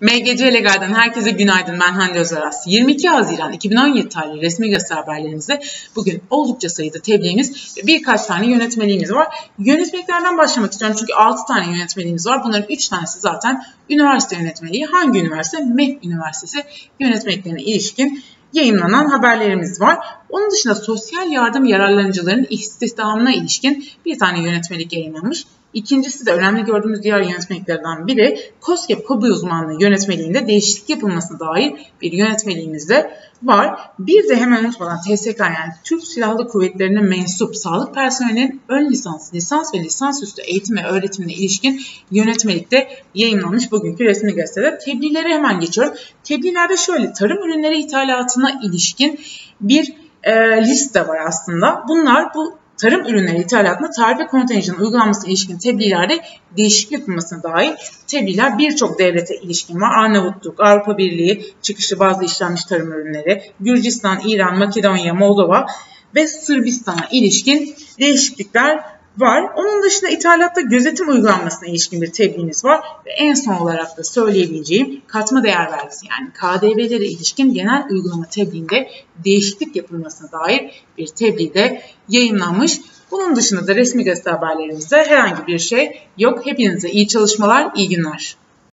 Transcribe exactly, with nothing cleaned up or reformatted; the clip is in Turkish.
M G C Legal'den herkese günaydın. Ben Hande Özarsı. yirmi iki Haziran iki bin on yedi tarihli resmi gazete haberlerimizde bugün oldukça sayıda tebliğimiz ve birkaç tane yönetmeliğimiz var. Yönetmeliklerden başlamak istiyorum çünkü altı tane yönetmeliğimiz var. Bunların üç tanesi zaten üniversite yönetmeliği. Hangi üniversite? M üniversitesi yönetmeliklerine ilişkin yayınlanan haberlerimiz var. Onun dışında sosyal yardım yararlanıcıların istihdamına ilişkin bir tane yönetmelik yayınlanmış. İkincisi de önemli gördüğümüz diğer yönetmeliklerden biri KOSGEB KOBİ uzmanlığı yönetmeliğinde değişiklik yapılmasına dair bir yönetmeliğimiz de var. Bir de hemen unutmadan T S K yani Türk Silahlı Kuvvetleri'ne mensup sağlık personelinin ön lisans, lisans ve lisansüstü eğitim ve öğretimine ilişkin yönetmelikte yayınlanmış bugünkü resmi gazetede. Tebliğlere hemen geçiyorum. Tebliğlerde şöyle tarım ürünleri ithalatına ilişkin bir e, liste var aslında. Bunlar bu tarım ürünleri ithalatına tarif ve kontenjanın uygulanmasına ilişkin tebliğlerde değişiklik yapılmasına dair tebliğler birçok devlete ilişkin var. Arnavutluk, Avrupa Birliği çıkışı bazı işlenmiş tarım ürünleri, Gürcistan, İran, Makedonya, Moldova ve Sırbistan'a ilişkin değişiklikler var. Onun dışında ithalatta gözetim uygulanmasına ilişkin bir tebliğimiz var. Ve en son olarak da söyleyebileceğim katma değer vergisi yani K D V'lere ilişkin genel uygulama tebliğinde değişiklik yapılmasına dair bir tebliğ de yayınlanmış. Bunun dışında da resmi gazete haberlerimizde herhangi bir şey yok. Hepinize iyi çalışmalar, iyi günler.